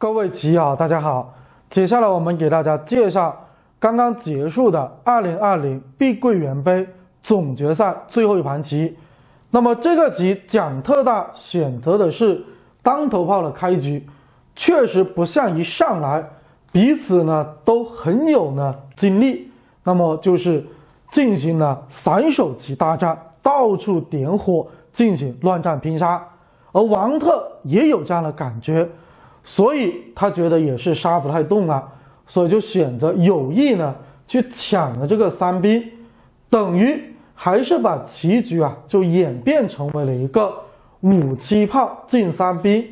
各位棋友，大家好！接下来我们给大家介绍刚刚结束的2020碧桂园杯总决赛最后一盘棋。那么这个棋蒋特大选择的是当头炮的开局，确实不像一上来彼此呢都很有呢精力，那么就是进行了散手棋大战，到处点火进行乱战拼杀。而王特也有这样的感觉。 所以他觉得也是杀不太动了，所以就选择有意呢去抢了这个三兵，等于还是把棋局啊就演变成为了一个5-7炮进三兵，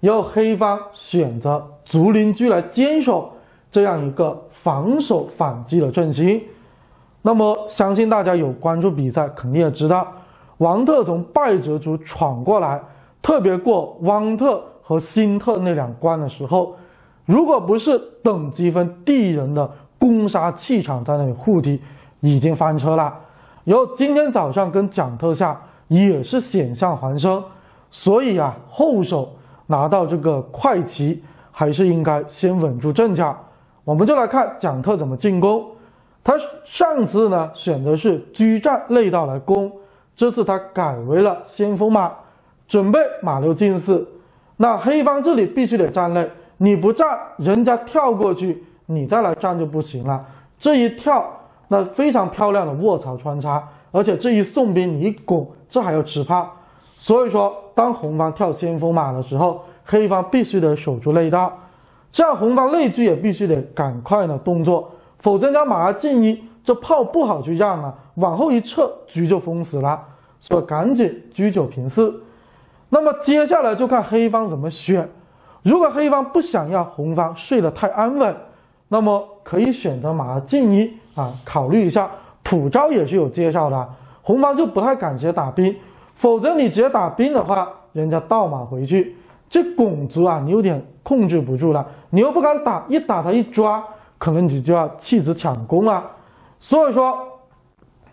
由黑方选择卒临车来坚守这样一个防守反击的阵型。那么相信大家有关注比赛，肯定也知道王特从败者卒闯过来，特别过汪特 和新特那两关的时候，如果不是等积分第一人的攻杀气场在那里护体，已经翻车了。然后今天早上跟蒋特下也是险象环生，所以啊，后手拿到这个快棋还是应该先稳住阵脚。我们就来看蒋特怎么进攻。他上次呢选择是车站内道来攻，这次他改为了先锋马，准备马六进四。 那黑方这里必须得站内，你不站，人家跳过去，你再来站就不行了。这一跳，那非常漂亮的卧槽穿插，而且这一送兵你一拱，这还要吃炮。所以说，当红方跳先锋马的时候，黑方必须得守住内道，这样红方内车也必须得赶快的动作，否则人家马儿进一，这炮不好去让啊，往后一撤，车就封死了。所以赶紧车九平四。 那么接下来就看黑方怎么选。如果黑方不想要红方睡得太安稳，那么可以选择马进一啊，考虑一下。普招也是有介绍的，红方就不太敢直接打兵，否则你直接打兵的话，人家倒马回去，这拱卒啊，你有点控制不住了，你又不敢打，一打他一抓，可能你就要弃子抢攻啊。所以说，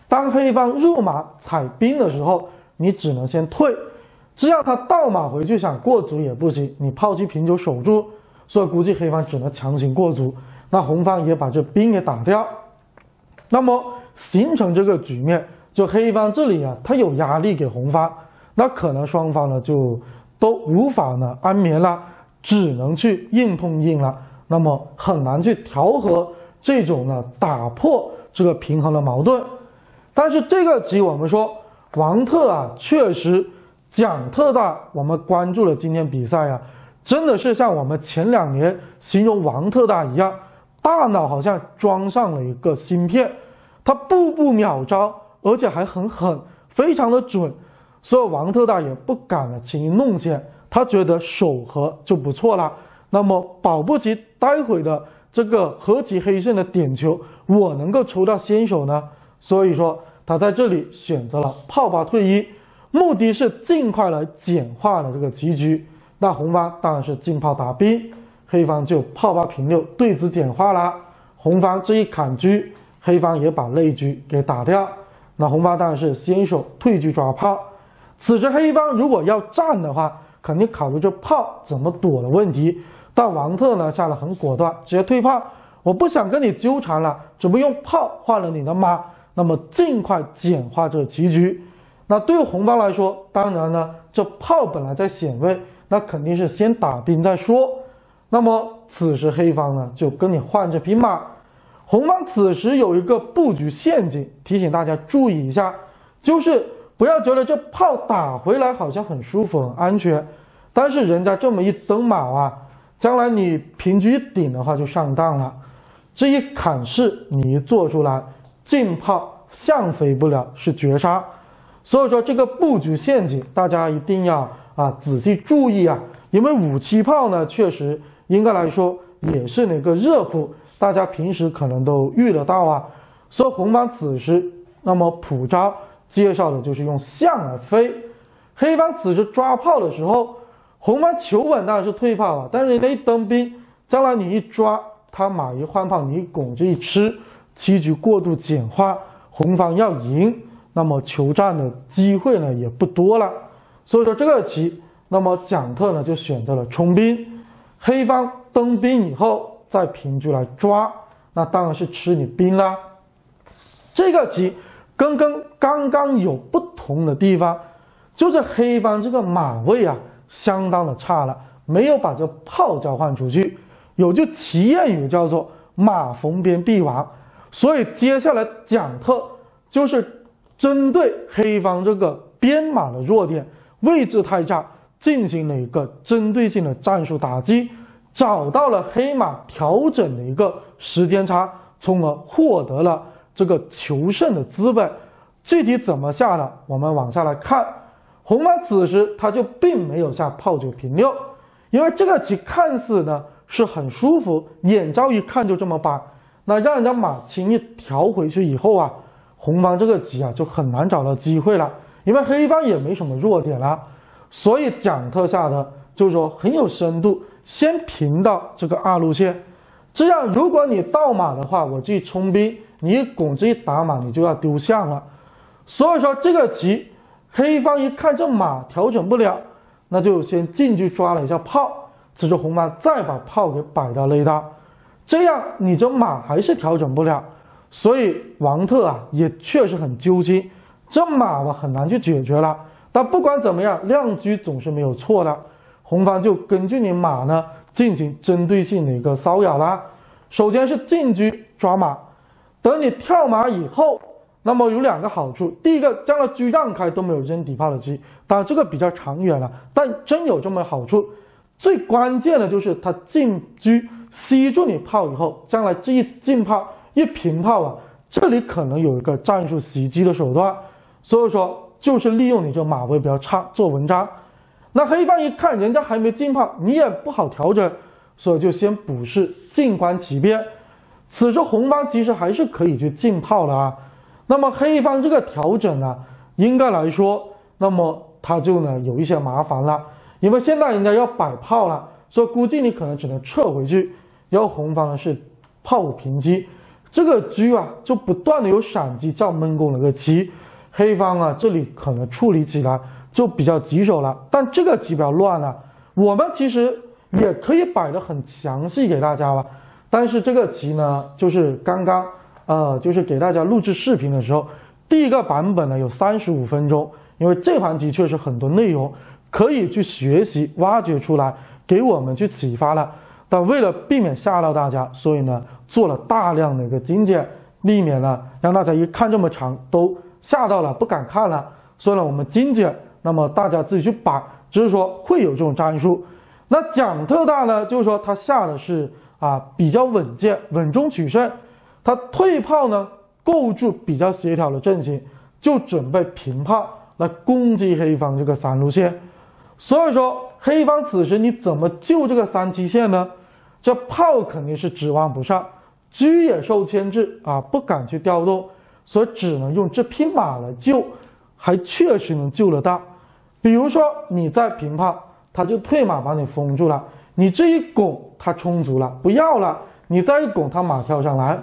当黑方入马踩兵的时候，你只能先退。 这样他倒马回去想过卒也不行，你炮车平九守住，所以估计黑方只能强行过卒，那红方也把这兵给打掉，那么形成这个局面，就黑方这里啊，他有压力给红方，那可能双方呢就都无法呢安眠了，只能去硬碰硬了，那么很难去调和这种呢打破这个平衡的矛盾。但是这个棋我们说王特啊，确实。 蒋特大，我们关注了今天比赛啊，真的是像我们前2年形容王特大一样，大脑好像装上了一个芯片，他步步秒招，而且还很狠，非常的准，所以王特大也不敢了轻易弄险，他觉得守和就不错了。那么保不齐待会的这个和棋黑胜的点球，我能够抽到先手呢，所以说他在这里选择了炮八退一。 目的是尽快来简化了这个棋局，那红方当然是进炮打兵，黑方就炮八平六对子简化了。红方这一砍车，黑方也把内车给打掉。那红方当然是先手退车抓炮。此时黑方如果要战的话，肯定考虑这炮怎么躲的问题。但王特呢下得很果断，直接退炮，我不想跟你纠缠了，准备用炮换了你的马，那么尽快简化这个棋局。 那对于红方来说，当然呢，这炮本来在显位，那肯定是先打兵再说。那么此时黑方呢，就跟你换这匹马。红方此时有一个布局陷阱，提醒大家注意一下，就是不要觉得这炮打回来好像很舒服、很安全，但是人家这么一蹬马啊，将来你平车一顶的话就上当了。这一砍式你一做出来，进炮象飞不了，是绝杀。 所以说这个布局陷阱，大家一定要仔细注意啊，因为5-7炮呢，确实应该来说也是那个热扑，大家平时可能都遇得到啊。所以红方此时，那么普招介绍的就是用象来飞，黑方此时抓炮的时候，红方求稳当然是退炮啊，但是人家一蹬兵，将来你一抓他马一换炮，你一拱这一吃，棋局过度简化，红方要赢。 那么求战的机会呢也不多了，所以说这个棋，那么蒋特呢就选择了冲兵，黑方登兵以后再平车来抓，那当然是吃你兵啦。这个棋跟刚刚有不同的地方，就是黑方这个马位啊相当的差了，没有把这炮交换出去。有句棋谚语叫做“马逢边必亡”，所以接下来讲特就是针对黑方这个边马的弱点，位置太差，进行了一个针对性的战术打击，找到了黑马调整的一个时间差，从而获得了这个求胜的资本。具体怎么下呢？我们往下来看，红马此时他就并没有下炮九平六，因为这个棋看似呢是很舒服，眼招一看就这么摆，那让人家马轻易调回去以后啊，红方这个棋啊就很难找到机会了，因为黑方也没什么弱点了。所以讲特下的就是说很有深度，先平到这个二路线，这样如果你倒马的话，我去冲兵，你一拱这一打马，你就要丢象了。所以说这个棋，黑方一看这马调整不了，那就先进去抓了一下炮，此时红方再把炮给摆到内搭，这样你这马还是调整不了。所以王特啊也确实很揪心，这马吧很难去解决了。但不管怎么样，亮车总是没有错的。红方就根据你马呢进行针对性的一个骚扰啦。首先是进车抓马，等你跳马以后，那么有两个好处：第一个，将来车让开都没有扔底炮的棋，当然这个比较长远了，但真有这么好处。最关键的就是他进车吸住你炮以后，将来这一进炮一平炮啊，这里可能有一个战术袭击的手段。所以说，就是利用你这马位比较差做文章。那黑方一看人家还没进炮，你也不好调整，所以就先补士进观其变。此时红方其实还是可以去进炮的啊。那么黑方这个调整呢，应该来说，那么他就呢有一些麻烦了，因为现在人家要摆炮了，所以估计你可能只能撤回去。然后红方呢是炮五平击，这个车啊就不断的有闪击叫闷攻了个棋。黑方啊，这里可能处理起来就比较棘手了，但这个棋比较乱了。我们其实也可以摆得很详细给大家吧，但是这个棋呢，就是刚刚就是给大家录制视频的时候，第一个版本呢有35分钟，因为这盘棋确实很多内容可以去学习挖掘出来，给我们去启发了。但为了避免吓到大家，所以呢做了大量的一个精简，避免呢让大家一看这么长都吓到了不敢看了，所以呢我们精简，那么大家自己去摆，只是说会有这种战术。那蒋特大呢，就是说他下的是比较稳健，稳中取胜，他退炮呢构筑比较协调的阵型，就准备平炮来攻击黑方这个三路线。所以说黑方此时你怎么救这个三七线呢？这炮肯定是指望不上，车也受牵制啊，不敢去调动。所以只能用这匹马来救，还确实能救得到。比如说你在平炮，他就退马把你封住了，你这一拱他充足了不要了，你再一拱他马跳上来，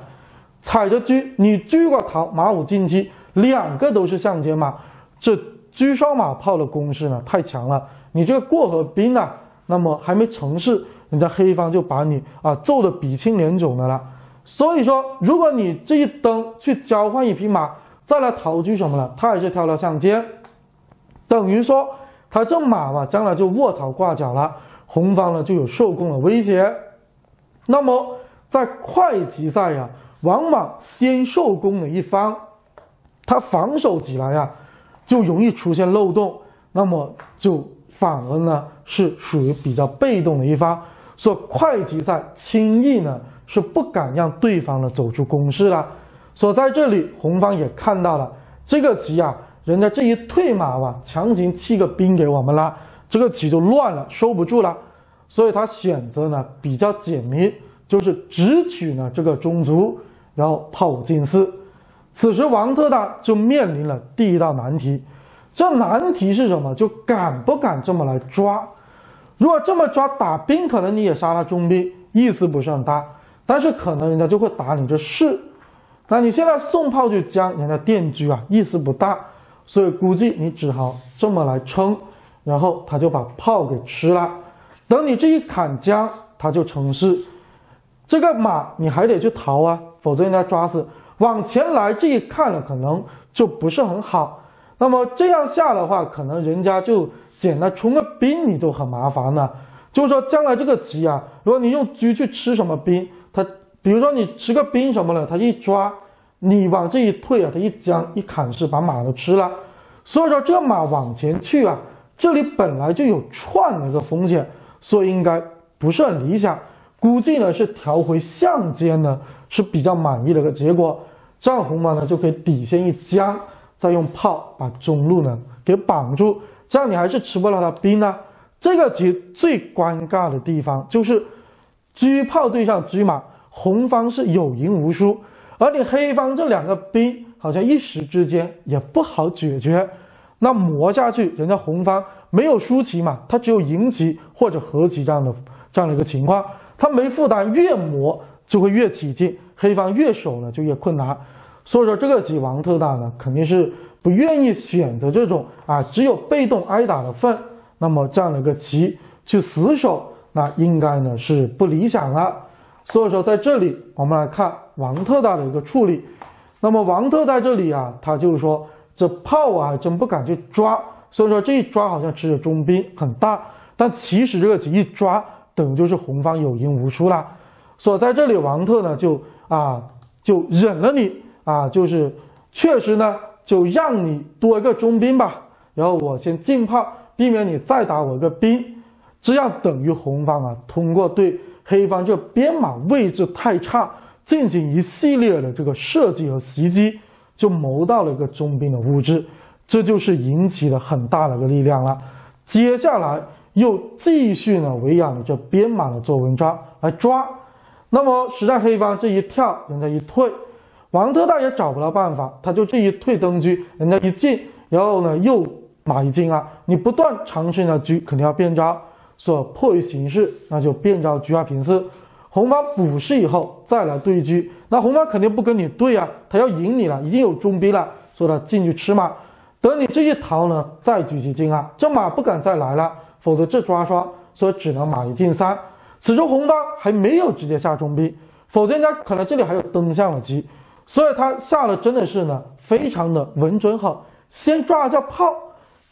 踩着车，你车过逃马五进七，两个都是象接马，这车双马炮的攻势呢太强了，你这个过河兵啊，那么还没成事，人家黑方就把你揍得鼻青脸肿的了。所以说如果你这一蹬去交换一匹马再来逃车什么了，他也是跳到象接，等于说他这马嘛将来就卧槽挂角了，红方呢就有受攻的威胁。那么在快棋赛呀，往往先受攻的一方他防守起来呀就容易出现漏洞，那么就反而呢是属于比较被动的一方，所以快棋赛轻易呢是不敢让对方呢走出攻势了。所以在这里红方也看到了这个棋啊，人家这一退马吧，强行弃个兵给我们了，这个棋就乱了，收不住了。所以他选择呢比较简明，就是直取呢这个中卒，然后炮五进四。此时王特大就面临了第一道难题，这难题是什么？就敢不敢这么来抓？如果这么抓打兵，可能你也杀他中兵，意思不是很大。但是可能人家就会打你这士，那你现在送炮去将人家垫车啊，意思不大，所以估计你只好这么来撑，然后他就把炮给吃了。等你这一砍将，他就成事。这个马你还得去逃啊，否则人家抓死。往前来这一看了，可能就不是很好。那么这样下的话，可能人家就捡了冲个兵，你都很麻烦了。就是说将来这个棋啊，如果你用车去吃什么兵，它比如说你吃个兵什么了，它一抓。 你往这一退啊，他一将一砍是把马都吃了，所以说这马往前去啊，这里本来就有串的一个风险，所以应该不是很理想。估计呢是调回象间呢是比较满意的一个结果。这样红马呢就可以底线一将，再用炮把中路呢给绑住，这样你还是吃不了他兵呢。这个棋最尴尬的地方就是车炮对上车马，红方是有赢无输。 而你黑方这两个兵好像一时之间也不好解决，那磨下去，人家红方没有输棋嘛，他只有赢棋或者和棋这样的一个情况，他没负担，越磨就会越起劲，黑方越守呢就越困难。所以说这个棋王特大呢肯定是不愿意选择这种只有被动挨打的份，那么这样的一个棋去死守，那应该呢是不理想了。 所以说，在这里我们来看王特大的一个处理。那么王特在这里啊，他就是说这炮啊还真不敢去抓，所以说这一抓好像吃的中兵很大，但其实这个棋一抓，等于就是红方有赢无输啦。所以在这里王特呢就忍了你啊，就是确实呢就让你多一个中兵吧，然后我先进炮，避免你再打我一个兵，这样等于红方啊通过对。 黑方这边马位置太差，进行一系列的这个设计和袭击，就谋到了一个中兵的物质，这就是引起了很大的一个力量了。接下来又继续呢围绕着边马的做文章来抓，那么实在黑方这一跳，人家一退，王特大也找不到办法，他就这一退登车，人家一进，然后呢又马一进啊，你不断尝试呢车，肯定要变招。 所迫于形势，那就变招车二平四，红方补士以后再来对车，那红方肯定不跟你对啊，他要赢你了，已经有中兵了，所以他进去吃马。等你这一逃呢，再车一进啊，这马不敢再来了，否则这抓双，所以只能马一进三。此时红方还没有直接下中兵，否则人家可能这里还有蹬象的棋，所以他下的真的是呢，非常的稳准狠，先抓一下炮，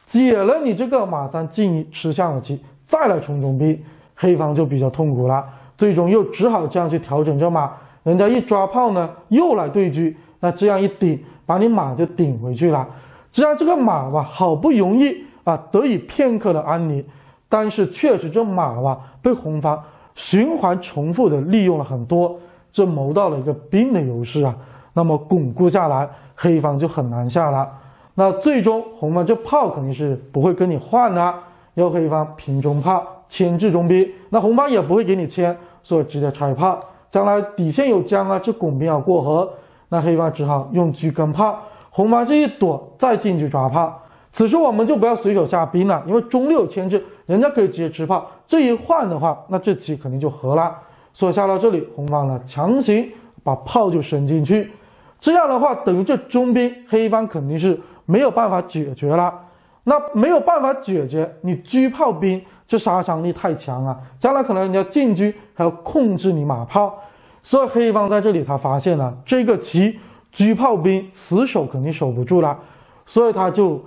解了你这个马三进一吃象的棋。 再来冲中兵，黑方就比较痛苦了，最终又只好这样去调整这马。人家一抓炮呢，又来对车，那这样一顶，把你马就顶回去了。这样这个马吧，好不容易啊得以片刻的安宁，但是确实这马吧被红方循环重复的利用了很多，这谋到了一个兵的优势啊。那么巩固下来，黑方就很难下了。那最终红方这炮肯定是不会跟你换的。 要黑方平中炮牵制中兵，那红方也不会给你牵，所以直接拆炮。将来底线有将啊，这拱兵要过河，那黑方只好用车跟炮。红方这一躲，再进去抓炮。此时我们就不要随手下兵了，因为中路有牵制，人家可以直接吃炮。这一换的话，那这棋肯定就和了。所以下到这里，红方呢强行把炮就伸进去，这样的话等于这中兵黑方肯定是没有办法解决了。 那没有办法解决，你车炮兵这杀伤力太强啊！将来可能人家进车还要控制你马炮，所以黑方在这里他发现了这个棋车炮兵死守肯定守不住了，所以他就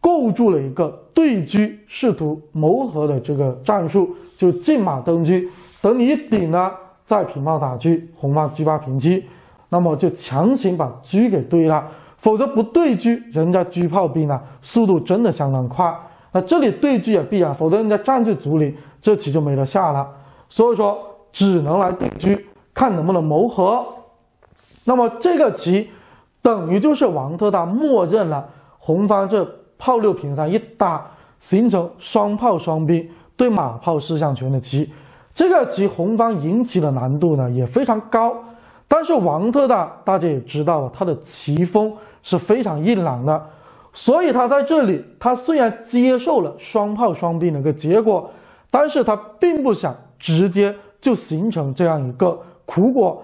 构筑了一个对车试图谋合的这个战术，就进马蹬车，等你一顶呢，再平炮打车，红方车八平七，那么就强行把车给对了。 否则不对车，人家车炮兵呢速度真的相当快。那这里对车也必然，否则人家占据卒里，这棋就没得下了。所以说只能来对车，看能不能谋合。那么这个棋等于就是王特大默认了红方这炮六平三一打，形成双炮双兵对马炮士象权的棋。这个棋红方赢棋的难度呢也非常高。 但是王特大，大家也知道了，他的棋风是非常硬朗的，所以他在这里，他虽然接受了双炮双兵的一个结果，但是他并不想直接就形成这样一个苦果。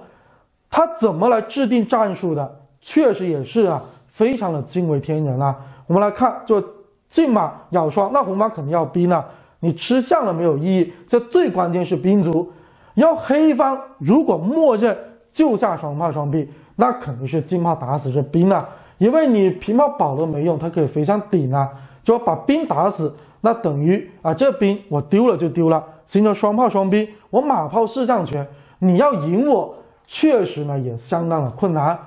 他怎么来制定战术的，确实也是啊，非常的惊为天人啊。我们来看，就进马咬双，那红方肯定要兵了，你吃象了没有意义，这最关键是兵卒。要黑方如果默认就下双炮双逼，那肯定是金炮打死这兵啊，因为你平炮保了没用，它可以飞上顶啊，就把兵打死，那等于啊这兵我丢了就丢了，形成双炮双逼，我马炮士上权，你要赢我确实呢也相当的困难。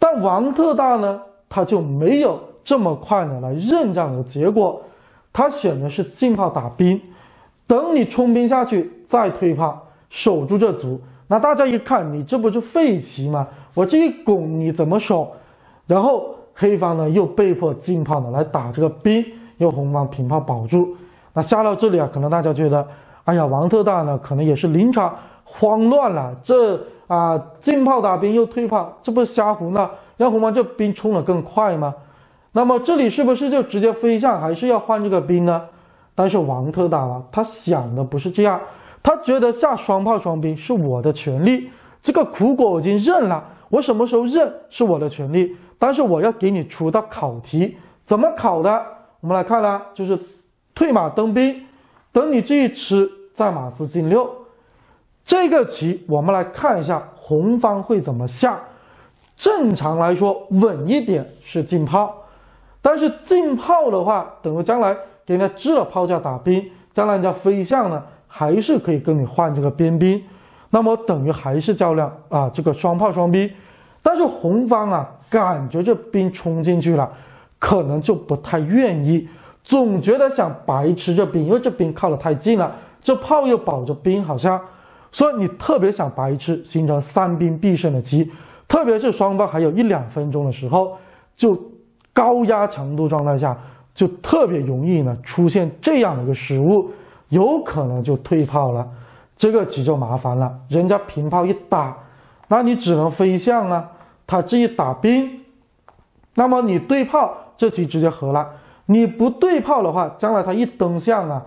但王特大呢，他就没有这么快的来认这样的结果，他选的是进炮打兵，等你冲兵下去再退炮，守住这卒。那大家一看，你这不是废棋吗？我这一拱你怎么守？然后黑方呢又被迫进炮呢来打这个兵，由红方平炮保住。那下到这里啊，可能大家觉得，哎呀，王特大呢可能也是临场慌乱了，这啊进炮打兵又退炮，这不是瞎胡闹？让红方这兵冲得更快吗？那么这里是不是就直接飞上，还是要换这个兵呢？但是王特大了，他想的不是这样，他觉得下双炮双兵是我的权利，这个苦果我已经认了，我什么时候认是我的权利，但是我要给你出道考题，怎么考的？我们来看啦，就是退马登兵，等你这一吃再马四进六。这个棋我们来看一下红方会怎么下。正常来说稳一点是进炮，但是进炮的话，等于将来给人家支了炮架打兵，将来人家飞象呢，还是可以跟你换这个边兵，那么等于还是较量啊，这个双炮双兵。但是红方啊，感觉这兵冲进去了，可能就不太愿意，总觉得想白吃这兵，因为这兵靠得太近了，这炮又保着兵，好像，所以你特别想白吃，形成三兵必胜的棋，特别是双方还有一两分钟的时候，就高压强度状态下，就特别容易呢出现这样的一个失误，有可能就退炮了，这个棋就麻烦了。人家平炮一打，那你只能飞象呢，他这一打兵，那么你对炮这棋直接和了。你不对炮的话，将来他一登象啊，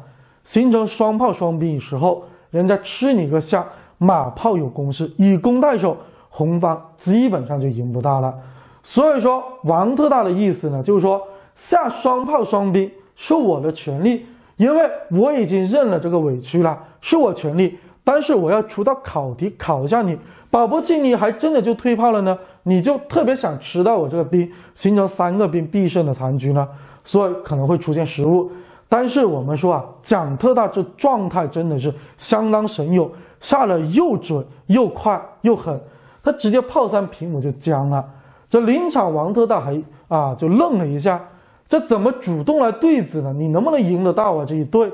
形成双炮双兵的时候，人家吃你个象，马炮有攻势，以攻代守，红方基本上就赢不大了。所以说，王特大的意思呢，就是说下双炮双兵是我的权利，因为我已经认了这个委屈了，是我权利。但是我要出道考题考一下你，保不齐你还真的就退炮了呢，你就特别想吃到我这个兵，形成三个兵必胜的残局呢，所以可能会出现失误。但是我们说啊，蒋特大这状态真的是相当神勇，下了又准又快又狠，他直接炮三平五就僵了。这临场王特大还就愣了一下，这怎么主动来对子呢？你能不能赢得到我这一对？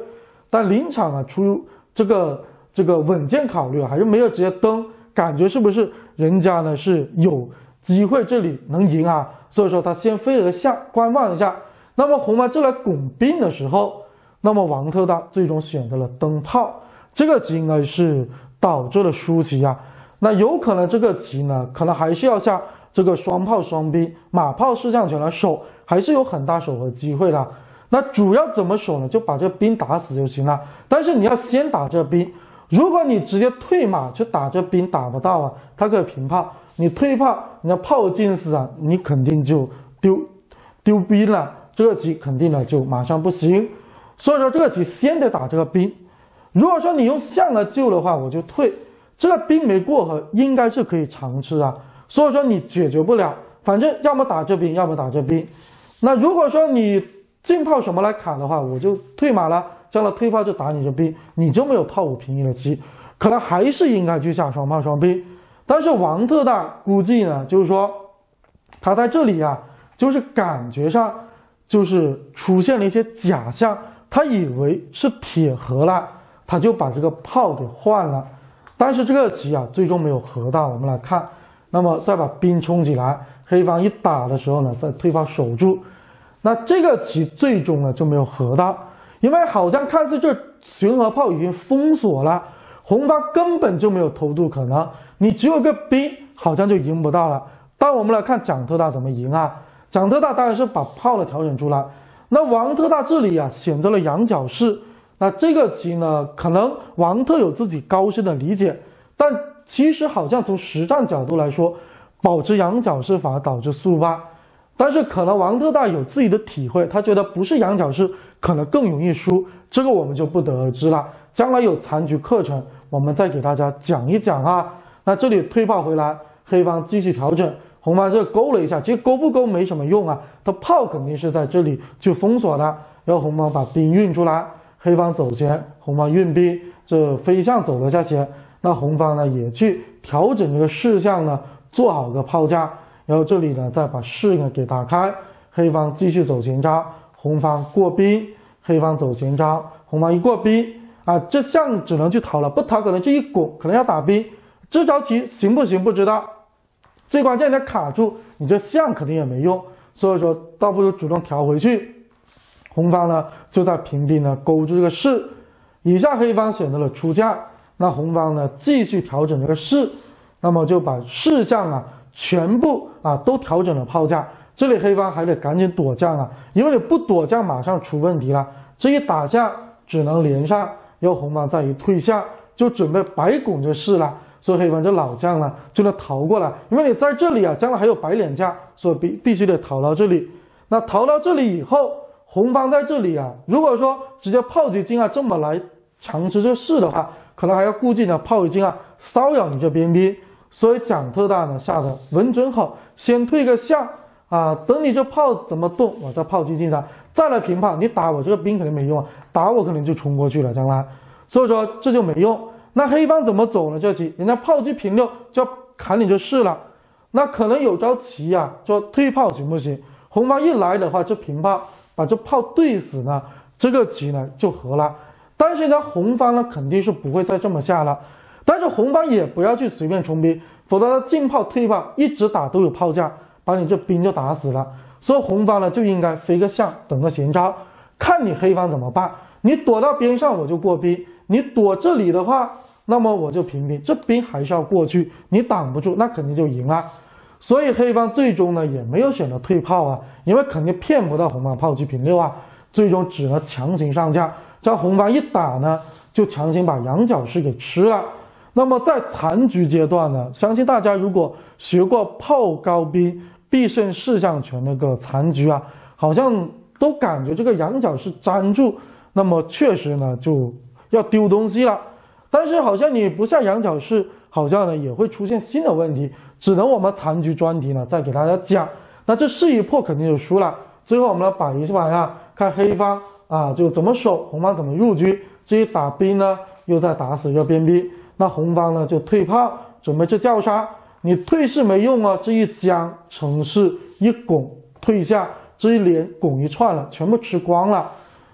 但临场啊，出于这个稳健考虑，还是没有直接登，感觉是不是人家呢是有机会这里能赢啊？所以说他先飞了个象观望一下。那么红方这来拱兵的时候，那么王特大最终选择了登炮，这个棋应该是导致了输棋啊。那有可能这个棋呢，可能还是要下这个双炮双兵，马炮士上权来守，还是有很大守和机会的。那主要怎么守呢？就把这兵打死就行了。但是你要先打这兵，如果你直接退马去打这兵打不到啊，他可以平炮。你退炮，人家炮进死啊，你肯定就丢兵了。这个棋肯定呢就马上不行。所以说这个棋先得打这个兵。如果说你用象来救的话，我就退。这个兵没过河，应该是可以长吃啊。所以说你解决不了，反正要么打这兵，要么打这兵。那如果说你进炮什么来砍的话，我就退马了，将来退炮就打你这兵，你就没有炮五平一的棋，可能还是应该去下双炮双兵。但是王特大估计呢，就是说他在这里啊，就是感觉上就是出现了一些假象，他以为是铁和了，他就把这个炮给换了。但是这个棋啊，最终没有和到，我们来看。那么再把兵冲起来，黑方一打的时候呢，再退炮守住。那这个棋最终呢就没有和到，因为好像看似这巡河炮已经封锁了，红方根本就没有偷渡可能，你只有个兵好像就赢不到了。但我们来看蒋特大怎么赢啊？蒋特大当然是把炮的调整出来。那王特大这里啊选择了羊角式，那这个棋呢，可能王特有自己高深的理解，但其实好像从实战角度来说，保持羊角式反而导致速八，但是可能王特大有自己的体会，他觉得不是羊角式可能更容易输，这个我们就不得而知了。将来有残局课程，我们再给大家讲一讲啊。那这里推炮回来，黑方继续调整，红方这勾了一下，其实勾不勾没什么用啊，它炮肯定是在这里去封锁的。然后红方把兵运出来，黑方走闲，红方运兵，这飞象走了下闲。那红方呢也去调整这个士象呢，做好个炮架，然后这里呢再把士呢给打开，黑方继续走闲招，红方过兵，黑方走闲招，红方一过兵。 啊，这象只能去逃了，不逃可能这一拱，可能要打兵。这招棋行不行不知道，最关键的卡住，你这象肯定也没用。所以说，倒不如主动调回去。红方呢就在平兵呢勾住这个士，以下黑方选择了出将，那红方呢继续调整这个士，那么就把士象啊全部啊都调整了炮架。这里黑方还得赶紧躲将啊，因为你不躲将马上出问题了，这一打将只能连上。 然后红方再一退下，就准备白拱着士了，所以黑方这老将呢就能逃过来，因为你在这里啊，将来还有白脸将，所以必须得逃到这里。那逃到这里以后，红方在这里啊，如果说直接炮击进啊，这么来强吃这士的话，可能还要顾忌呢炮击进啊骚扰你这边兵。所以蒋特大呢下的稳准好，先退个象啊，等你这炮怎么动，我再炮击进他。 再来平炮，你打我这个兵肯定没用啊，打我肯定就冲过去了，将来，所以说这就没用。那黑方怎么走呢？这棋人家炮击平六就要砍你就是了，那可能有招棋啊，说退炮行不行？红方一来的话，这平炮把这炮对死呢，这个棋呢就和了。但是呢，红方呢肯定是不会再这么下了，但是红方也不要去随便冲兵，否则他进炮退炮一直打都有炮架，把你这兵就打死了。 所以红方呢就应该飞个象，等个闲招，看你黑方怎么办。你躲到边上我就过兵，你躲这里的话，那么我就平兵，这兵还是要过去，你挡不住那肯定就赢了。所以黑方最终呢也没有选择退炮啊，因为肯定骗不到红方炮击平六啊，最终只能强行上架，将红方一打呢就强行把羊角士给吃了。那么在残局阶段呢，相信大家如果学过炮高兵。 必胜士象拳那个残局啊，好像都感觉这个羊角是粘住，那么确实呢就要丢东西了。但是好像你不下羊角士，好像呢也会出现新的问题，只能我们残局专题呢再给大家讲。那这士一破肯定就输了。最后我们来摆一摆啊，看黑方啊就怎么守，红方怎么入局。至于打兵呢，又在打死一个边兵，那红方呢就退炮，准备去叫杀。 你退是没用啊，这一将城市一拱退下，这一连拱一串了，全部吃光了。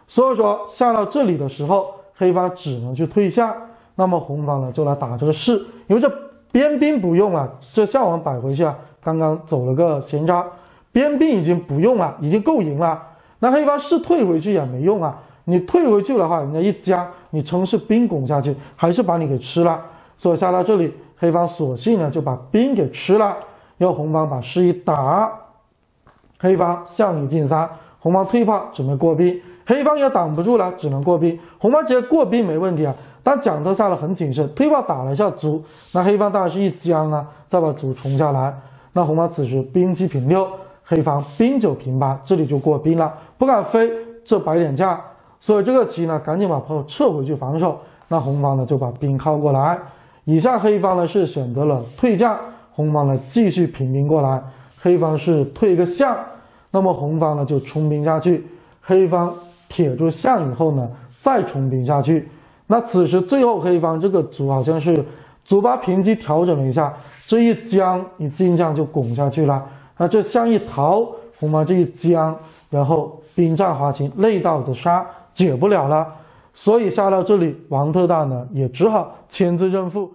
所以说下到这里的时候，黑方只能去退下，那么红方呢就来打这个士，因为这边兵不用了，这象王摆回去啊，刚刚走了个闲招，边兵已经不用了，已经够赢了。那黑方士退回去也没用啊，你退回去的话，人家一将你城市兵拱下去，还是把你给吃了。所以下到这里。 黑方索性呢就把兵给吃了，然后红方把士一打，黑方象一进三，红方退炮准备过兵，黑方也挡不住了，只能过兵。红方直接过兵没问题啊，但蒋特下的很谨慎，退炮打了一下卒，那黑方当然是一将啊，再把卒冲下来。那红方此时兵七平六，黑方兵九平八，这里就过兵了，不敢飞这白脸将，所以这个棋呢赶紧把炮撤回去防守。那红方呢就把兵靠过来。 以下黑方呢是选择了退将，红方呢继续平兵过来，黑方是退个象，那么红方呢就冲兵下去，黑方铁住象以后呢再冲兵下去。那此时最后黑方这个卒好像是卒八平七调整了一下，这一将一进将就拱下去了。那这象一逃，红方这一将，然后兵战华秦，累到的杀解不了了。所以下到这里，王特大呢也只好签字认负。